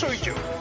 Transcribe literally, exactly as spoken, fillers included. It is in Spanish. soy yo.